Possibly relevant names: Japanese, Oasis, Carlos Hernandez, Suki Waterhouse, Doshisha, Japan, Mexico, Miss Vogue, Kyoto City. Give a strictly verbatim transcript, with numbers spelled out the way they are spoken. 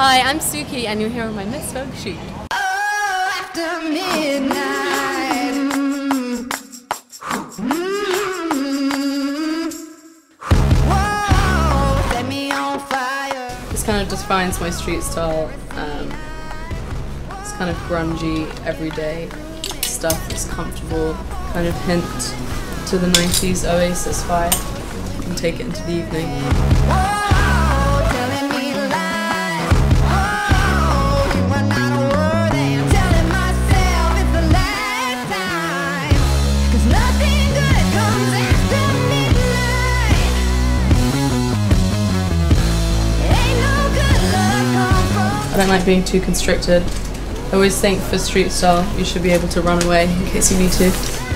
Hi, I'm Suki, and you're here with my Miss Vogue shoot. Oh, after midnight. Mm-hmm. Mm-hmm. Whoa, set me on fire. This kind of defines my street style. Um, it's kind of grungy, everyday stuff that's comfortable. Kind of hint to the nineties Oasis vibe. You can take it into the evening. Whoa. I don't like being too constricted. I always think for street style you should be able to run away in case you need to.